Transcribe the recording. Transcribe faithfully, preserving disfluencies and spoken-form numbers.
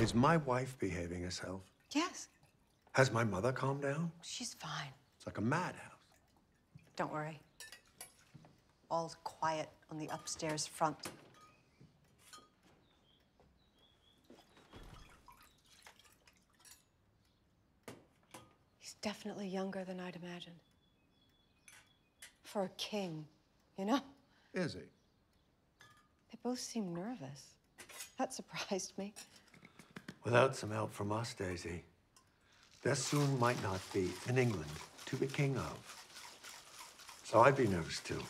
Is my wife behaving herself? Yes. Has my mother calmed down? She's fine. It's like a madhouse. Don't worry. All quiet on the upstairs front. He's definitely younger than I'd imagined. For a king, you know? Is he? They both seem nervous. That surprised me. Without some help from us, Daisy, there soon might not be an England to be king of. So I'd be nervous too.